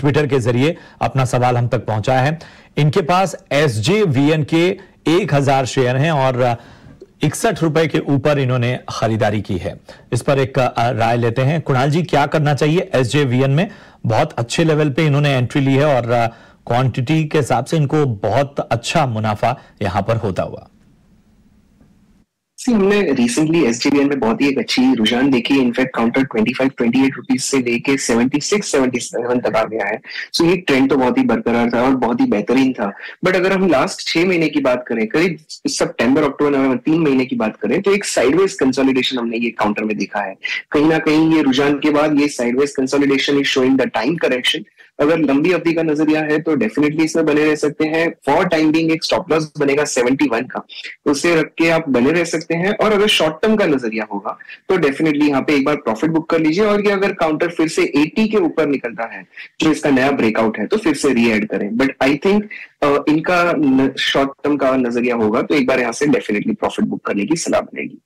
Twitter के जरिए अपना सवाल हम तक पहुंचाया है। इनके पास SJVN के 1000 शेयर हैं और 61 रुपए के ऊपर इन्होंने खरीदारी की है। इस पर एक राय लेते हैं। कुणाल जी, क्या करना चाहिए? SJVN में बहुत अच्छे लेवल पे इन्होंने एंट्री ली है और क्वांटिटी के हिसाब से इनको बहुत अच्छा मुनाफा यहां पर होता हुआ। हमने रिसेंटली SJVN में बहुत ही एक अच्छी रुझान देखी। इनफैक्ट काउंटर 25-28 रुपीज से लेके 76-77 तक आ गया है। सो ये ट्रेंड तो बहुत ही बरकरार था और बहुत ही बेहतरीन था। बट अगर हम लास्ट 6 महीने की बात करें, करीब सितंबर अक्टूबर नवंबर 3 महीने की बात करें, तो एक साइडवेज कंसोलिडेशन हमने ये काउंटर में देखा है। कहीं ना कहीं ये रुझान के बाद ये sideways consolidation is showing the time correction. अगर लंबी अवधि का नजरिया है तो डेफिनेटली इसमें बने रह सकते हैं। फॉर टाइम बीइंग एक स्टॉप लॉस बनेगा 71 का, उसे रख के आप बने रह सकते हैं। और अगर शॉर्ट टर्म का नजरिया होगा तो डेफिनेटली यहाँ पे एक बार प्रॉफिट बुक कर लीजिए। और ये अगर काउंटर फिर से 80 के ऊपर निकलता है, जो इसका नया ब्रेकआउट है, तो फिर से री एड करें। बट आई थिंक इनका शॉर्ट टर्म का नजरिया होगा तो एक बार यहाँ से डेफिनेटली प्रॉफिट बुक करने की सलाह बनेगी।